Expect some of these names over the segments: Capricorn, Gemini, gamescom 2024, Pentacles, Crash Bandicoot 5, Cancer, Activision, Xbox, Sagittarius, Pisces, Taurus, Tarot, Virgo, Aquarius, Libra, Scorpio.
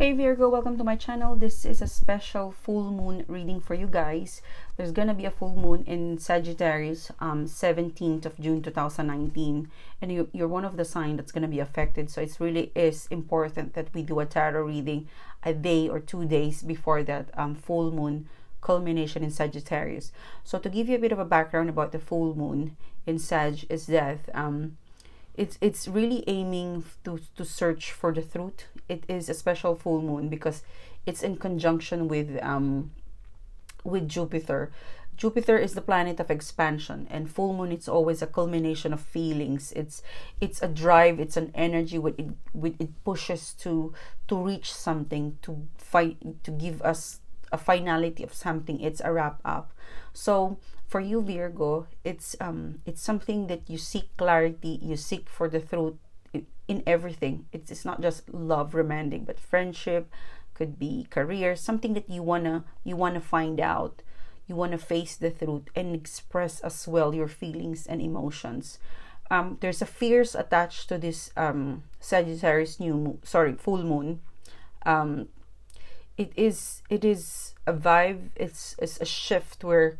Hey Virgo, welcome to my channel. This is a special full moon reading for you guys. There's gonna be a full moon in Sagittarius 17th of June 2019, and you're one of the sign that's gonna be affected, so it's really is important that we do a tarot reading a day or 2 days before that full moon culmination in Sagittarius. So to give you a bit of a background about the full moon in Sag is that it's really aiming to search for the truth. It is a special full moon because it's in conjunction with Jupiter. Jupiter is the planet of expansion, and full moon, it's always a culmination of feelings. It's a drive, it's an energy it pushes to reach something, to fight, to give us a finality of something. It's a wrap up. So for you Virgo, it's something that you seek clarity, you seek for the truth in everything. It's not just love, romantic, but friendship, could be career, something that you wanna find out, you wanna face the truth and express as well your feelings and emotions. There's a fierce attached to this Sagittarius full moon. It is a vibe, it's a shift where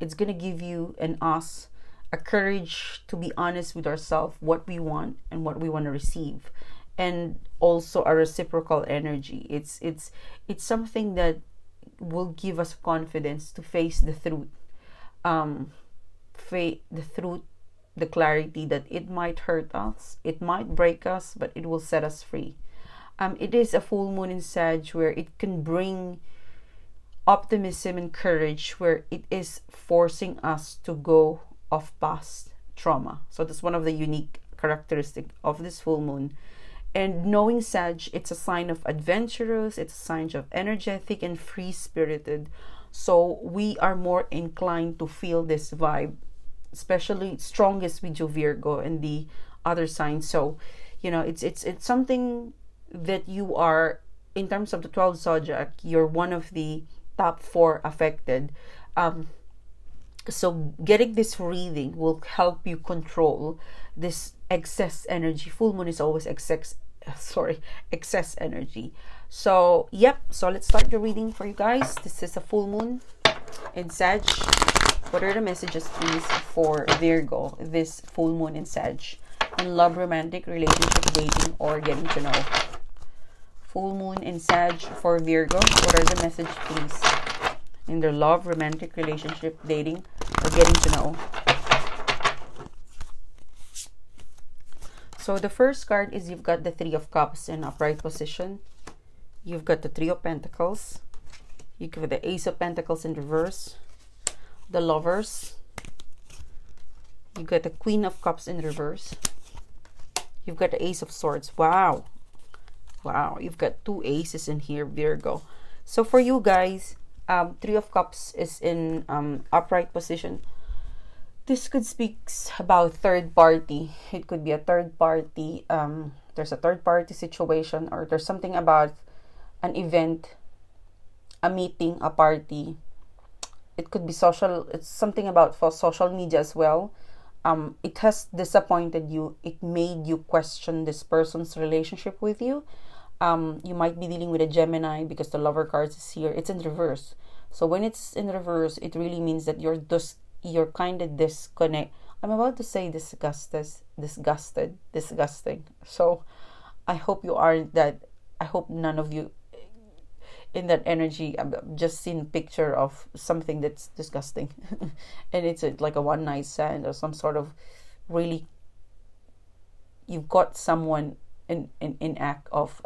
it's gonna give you and us a courage to be honest with ourselves, what we want and what we want to receive, and also a reciprocal energy. It's something that will give us confidence to face the truth, the clarity that it might hurt us, it might break us, but it will set us free. It is a full moon in Sag where it can bring optimism and courage, where it is forcing us to go off past trauma. So that's one of the unique characteristics of this full moon. And knowing Sag, it's a sign of adventurous, it's a sign of energetic and free-spirited. So we are more inclined to feel this vibe, especially strongest with you Virgo and the other signs. So, you know, it's something that you are, in terms of the 12 zodiac, you're one of the top 4 affected. So getting this reading will help you control this excess energy. Full moon is always excess energy. So yep, so let's start the reading for you guys. This is a full moon in Sag. What are the messages please for Virgo this full moon in Sag, in love, romantic, relationship, dating, or getting to know? Full moon in Sag for Virgo, what are the message please in their love, romantic, relationship, dating, or getting to know? So the first card is you've got the 3 of Cups in upright position. You've got the 3 of Pentacles. You've got the Ace of Pentacles in reverse. The Lovers. You've got the Queen of Cups in reverse. You've got the Ace of Swords. Wow. Wow, you've got 2 aces in here, Virgo. So for you guys, 3 of Cups is in upright position. This could speak about third party. It could be a third party. There's a third party situation, or there's something about an event, a meeting, a party. It could be social. It's something about for social media as well. It has disappointed you. It made you question this person's relationship with you. You might be dealing with a Gemini because the Lover card is here. It's in reverse. So when it's in reverse, it really means that you're kind of disconnect. I'm about to say disgusting. So I hope you aren't that. I hope none of you in that energy. I've just seen picture of something that's disgusting and it's like a one night stand or some sort of really, you've got someone in act of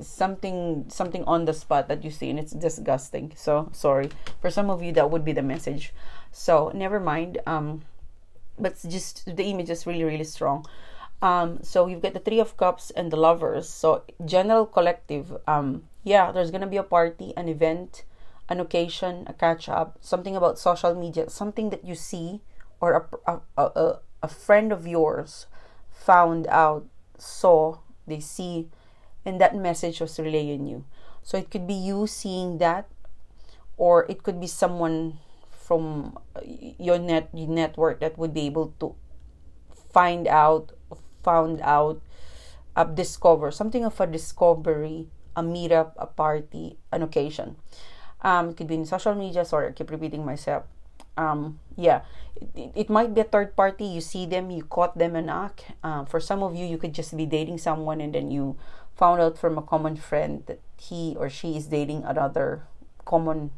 something on the spot that you see, and it's disgusting. So sorry for some of you, that would be the message, so never mind. But just the image is really strong. So you've got the 3 of Cups and the Lovers. So general collective, yeah, there's gonna be a party, an event, an occasion, a catch up, something about social media, something that you see, or a friend of yours found out, saw, they see, and that message was relaying you. So it could be you seeing that, or it could be someone from your network that would be able to find out discover, something of a discovery, a meetup, a party, an occasion. It could be in social media. Sorry, I keep repeating myself. Yeah, it might be a third party. You see them, you caught them in act. For some of you, you could just be dating someone and then you found out from a common friend that he or she is dating another common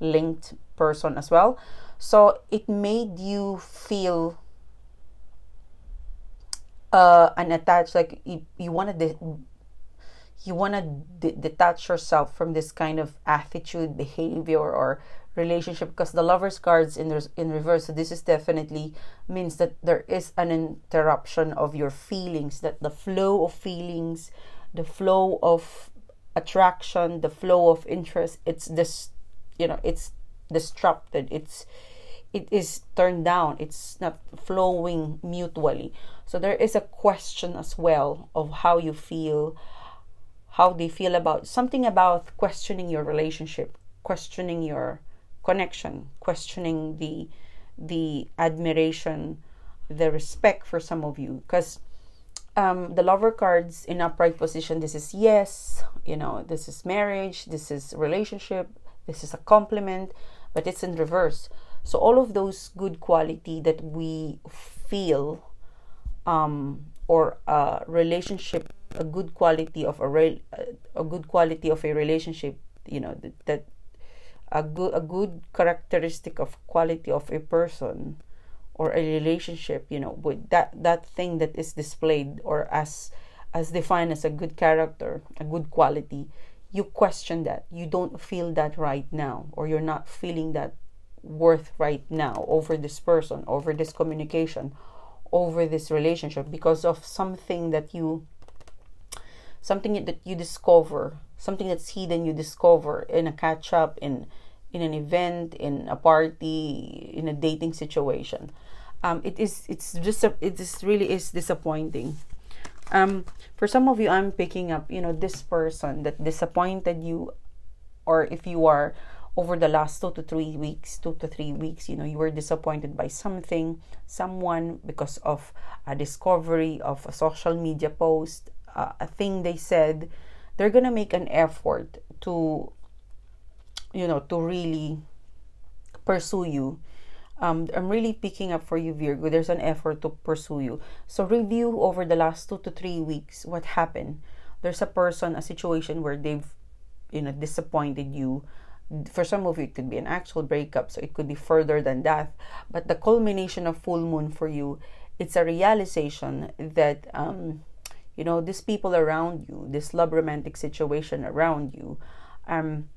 linked person as well. So it made you feel unattached, like you want to detach yourself from this kind of attitude, behavior, or relationship, because the Lovers cards in reverse, so this is definitely means that there is an interruption of your feelings, that the flow of feelings, the flow of attraction, the flow of interest, it's this, you know, it's disrupted, it is turned down, it's not flowing mutually. So there is a question as well of how you feel, how they feel about something, about questioning your relationship, questioning your connection, questioning the admiration, the respect for some of you, because the Lover cards in upright position, this is yes, you know, this is marriage, this is relationship, this is a compliment, but it's in reverse. So all of those good quality that we feel, or a relationship, a good quality of a relationship, you know, that a good characteristic of quality of a person or a relationship, you know, with that thing that is displayed or as defined as a good character, a good quality, you question that. You don't feel that right now, or you're not feeling that worth right now over this person, over this communication, over this relationship, because of something that you discover, something that's hidden, you discover in a catch up, in an event, in a party, in a dating situation. It really is disappointing. For some of you, I'm picking up, you know, this person that disappointed you, or if you are over the last 2 to 3 weeks, 2 to 3 weeks, you know, you were disappointed by something, someone, because of a discovery of a social media post, a thing they said. They're gonna make an effort to, you know, to really pursue you. I'm really picking up for you, Virgo, there's an effort to pursue you. So review over the last 2 to 3 weeks what happened. There's a person, a situation where they've, you know, disappointed you. For some of you, it could be an actual breakup, so it could be further than that. But the culmination of full moon for you, it's a realization that, you know, these people around you, this love romantic situation around you,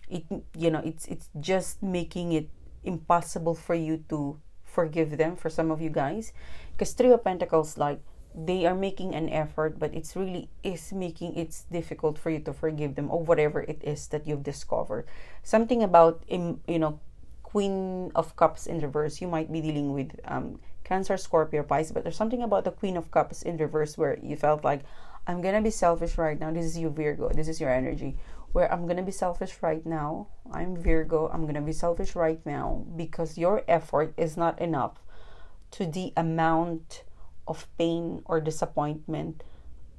it's just making it impossible for you to forgive them. For some of you guys, because Three of Pentacles, like, they are making an effort, but it's really is making it difficult for you to forgive them, or whatever it is that you've discovered. Something about, you know, Queen of Cups in reverse, you might be dealing with Cancer, Scorpio, Pisces, but there's something about the Queen of Cups in reverse where you felt like, I'm gonna be selfish right now. This is you, Virgo, this is your energy, where I'm gonna be selfish right now. I'm Virgo, I'm gonna be selfish right now, because your effort is not enough to the amount of pain or disappointment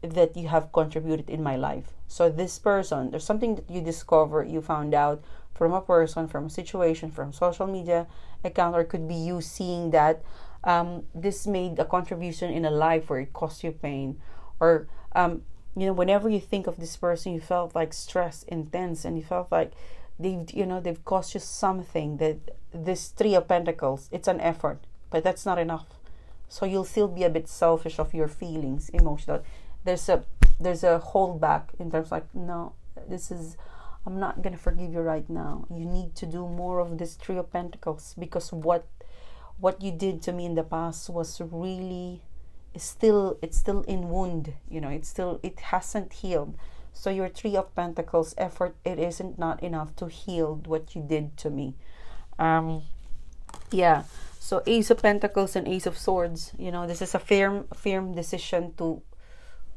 that you have contributed in my life. So this person, there's something that you discover, you found out from a person, from a situation, from social media account, or it could be you seeing that this made a contribution in a life where it cost you pain, or you know, whenever you think of this person, you felt like stress, intense, and you felt like they've cost you something. That this Three of Pentacles, it's an effort, but that's not enough. So you'll still be a bit selfish of your feelings, emotional. There's a holdback in terms of like, no, this is, I'm not gonna forgive you right now. You need to do more of this Three of Pentacles, because what you did to me in the past was really it's still in wound, you know, it hasn't healed. So your Three of Pentacles effort, it isn't not enough to heal what you did to me. Yeah. So Ace of Pentacles and Ace of Swords, you know, this is a firm decision to,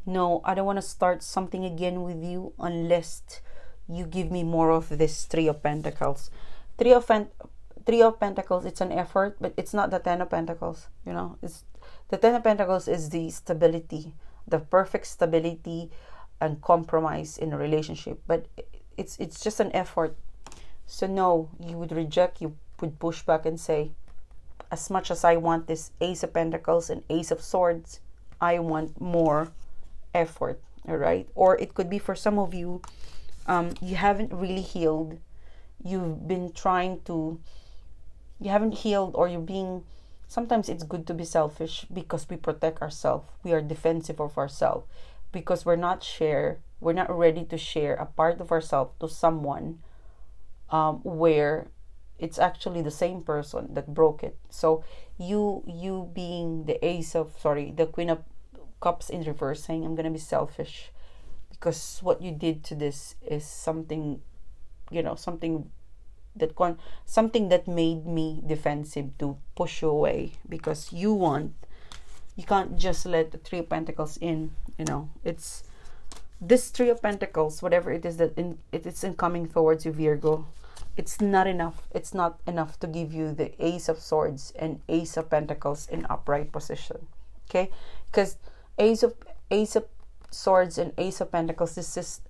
no, I don't want to start something again with you unless you give me more of this Three of Pentacles. Three of Pentacles, it's an effort, but it's not the Ten of Pentacles, you know. It's the Ten of Pentacles is the stability, the perfect stability and compromise in a relationship, but it's just an effort. So no, you would reject, you would push back and say, as much as I want this Ace of Pentacles and Ace of Swords, I want more effort. All right? Or it could be for some of you, you haven't really healed. You've been trying to, you haven't healed, or you're being, sometimes it's good to be selfish because we protect ourselves. We are defensive of ourselves because we're not ready to share a part of ourselves to someone where it's actually the same person that broke it. So you being the the Queen of Cups in reverse, saying I'm gonna be selfish because what you did to this is something, you know, something that made me defensive to push you away, because you can't just let the Three of Pentacles in. You know, it's this Three of Pentacles, whatever it is that it's incoming towards you, Virgo. It's not enough. It's not enough to give you the Ace of Swords and Ace of Pentacles in upright position. Okay, because Ace of Swords and Ace of Pentacles, this is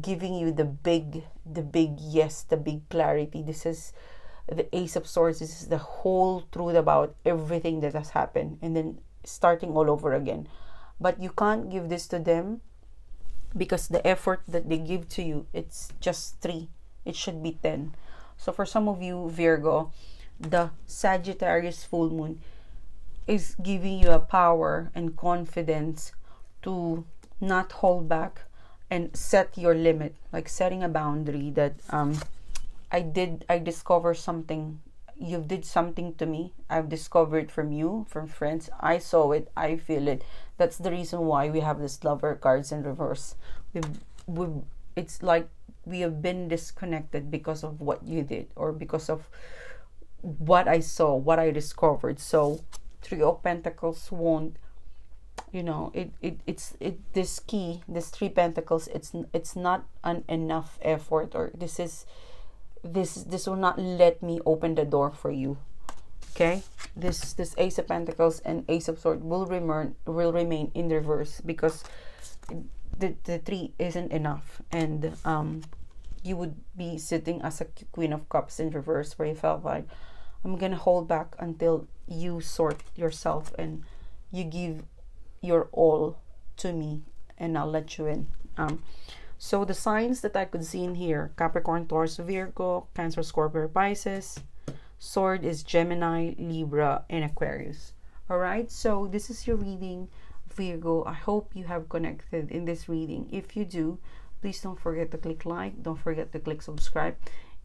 giving you the big yes, the big clarity. This is the Ace of Swords. This is the whole truth about everything that has happened, and then starting all over again. But you can't give this to them because the effort that they give to you, it's just 3. It should be 10. So for some of you, Virgo, the Sagittarius full moon is giving you a power and confidence to not hold back and set your limit, like setting a boundary that I discovered something. You did something to me. I've discovered from you, from friends. I saw it. I feel it. That's the reason why we have this Lover cards in reverse. It's like we have been disconnected because of what you did, or because of what I saw, what I discovered. So Three of Pentacles won't, you know, this key, this Three Pentacles, it's not an enough effort, or this will not let me open the door for you. Okay, this Ace of Pentacles and Ace of Swords will remain in reverse because the 3 isn't enough, and you would be sitting as a Queen of Cups in reverse, where you felt like, I'm gonna hold back until you sort yourself and you give your all to me, and I'll let you in. So the signs that I could see in here: Capricorn, Taurus, Virgo, Cancer, Scorpio, Pisces. Sword is Gemini, Libra, and Aquarius. All right, so this is your reading, Virgo. I hope you have connected in this reading. If you do, please don't forget to click like, don't forget to click subscribe,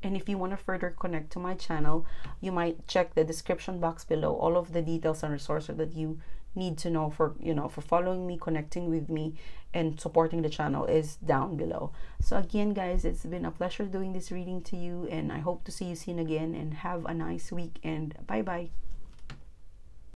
and if you want to further connect to my channel, you might check the description box below. All of the details and resources that you need to know for following me, connecting with me, and supporting the channel is down below. So again, guys, it's been a pleasure doing this reading to you, and I hope to see you soon again, and have a nice weekend. Bye bye.